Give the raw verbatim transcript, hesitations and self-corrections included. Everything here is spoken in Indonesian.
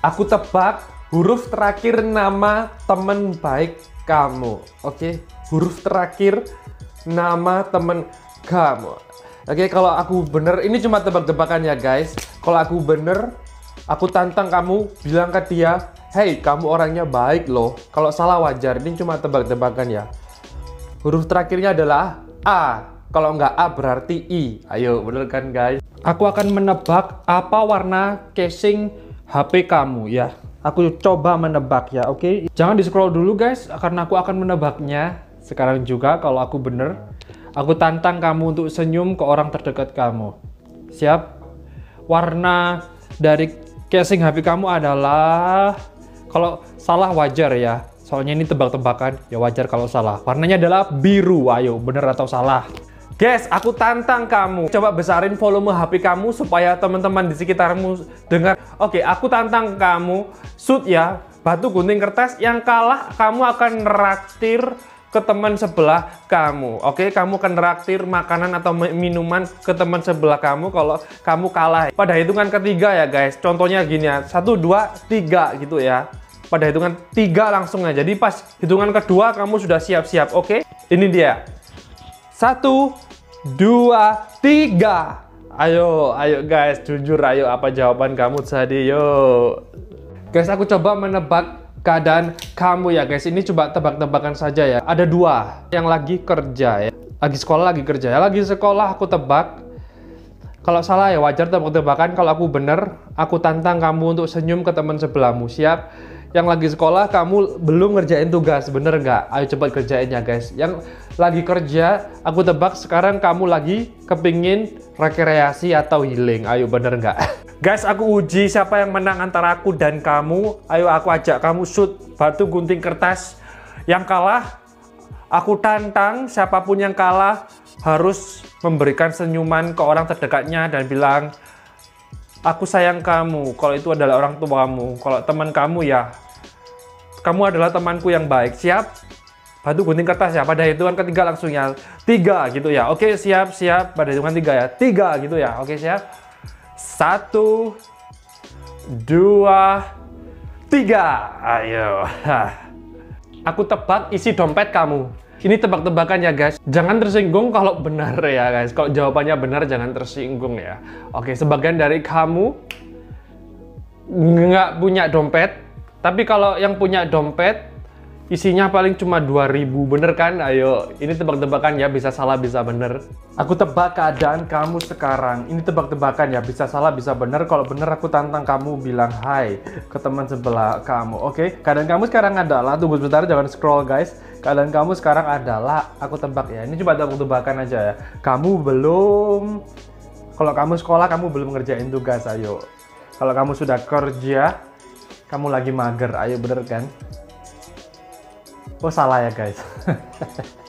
Aku tebak huruf terakhir nama teman baik kamu. Oke, huruf terakhir nama teman kamu. Oke, kalau aku bener, ini cuma tebak-tebakan ya guys. Kalau aku bener, aku tantang kamu bilang ke dia, "Hey, kamu orangnya baik loh." Kalau salah wajar, ini cuma tebak-tebakan ya. Huruf terakhirnya adalah A. Kalau nggak A berarti I. Ayo, bener kan guys? Aku akan menebak apa warna casing H P kamu ya. Aku coba menebak ya, oke? Okay? Jangan di-scroll dulu guys, karena aku akan menebaknya sekarang juga kalau aku bener. Aku tantang kamu untuk senyum ke orang terdekat kamu. Siap? Warna dari casing H P kamu adalah... Kalau salah wajar ya, soalnya ini tebak-tebakan, ya wajar kalau salah. Warnanya adalah biru, ayo bener atau salah? Guys, aku tantang kamu. Coba besarin volume H P kamu supaya teman-teman di sekitarmu dengar. Oke, aku tantang kamu. Shoot ya, batu gunting kertas. Yang kalah, kamu akan neraktir ke teman sebelah kamu. Oke, kamu akan neraktir makanan atau minuman ke teman sebelah kamu kalau kamu kalah. Pada hitungan ketiga ya guys. Contohnya gini ya, satu, dua, tiga gitu ya. Pada hitungan tiga langsung ya. Jadi pas hitungan kedua kamu sudah siap-siap, oke? Ini dia. Satu, dua, tiga. Ayo, ayo guys, jujur, ayo apa jawaban kamu tadi, yo. Guys, aku coba menebak keadaan kamu ya guys. Ini coba tebak-tebakan saja ya. Ada dua yang lagi kerja ya. Lagi sekolah, lagi kerja ya. Lagi sekolah aku tebak. Kalau salah ya wajar tebak-tebakan. Kalau aku bener, aku tantang kamu untuk senyum ke teman sebelahmu. Siap? Yang lagi sekolah, kamu belum ngerjain tugas, bener nggak? Ayo cepat kerjain ya guys. Yang lagi kerja, aku tebak sekarang kamu lagi kepingin rekreasi atau healing. Ayo bener nggak? Guys, aku uji siapa yang menang antara aku dan kamu. Ayo aku ajak kamu shoot batu gunting kertas. Yang kalah, aku tantang siapapun yang kalah harus memberikan senyuman ke orang terdekatnya dan bilang, "Aku sayang kamu." Kalau itu adalah orang tuamu. Kalau teman kamu ya, "Kamu adalah temanku yang baik." Siap? Batu gunting kertas ya. Pada hitungan ketiga langsung ya. Tiga gitu ya. Oke, siap, siap. Pada hitungan tiga ya. Tiga gitu ya. Oke, siap. Satu, dua, tiga. Ayo. Hah. Aku tebak isi dompet kamu. Ini tebak-tebakan ya guys. Jangan tersinggung kalau benar ya guys. Kalau jawabannya benar jangan tersinggung ya. Oke, sebagian dari kamu nggak punya dompet. Tapi kalau yang punya dompet isinya paling cuma dua ribu. Bener kan? Ayo, ini tebak-tebakan ya. Bisa salah, bisa bener. Aku tebak keadaan kamu sekarang. Ini tebak-tebakan ya. Bisa salah, bisa bener. Kalau bener aku tantang kamu bilang hai ke teman sebelah kamu. Oke, keadaan kamu sekarang adalah... Tunggu sebentar, jangan scroll guys. Keadaan kamu sekarang adalah, aku tebak ya, ini coba tebak-tebakan aja ya. Kamu belum, kalau kamu sekolah kamu belum ngerjain tugas, ayo. Kalau kamu sudah kerja, kamu lagi mager, ayo bener kan? Oh salah ya guys.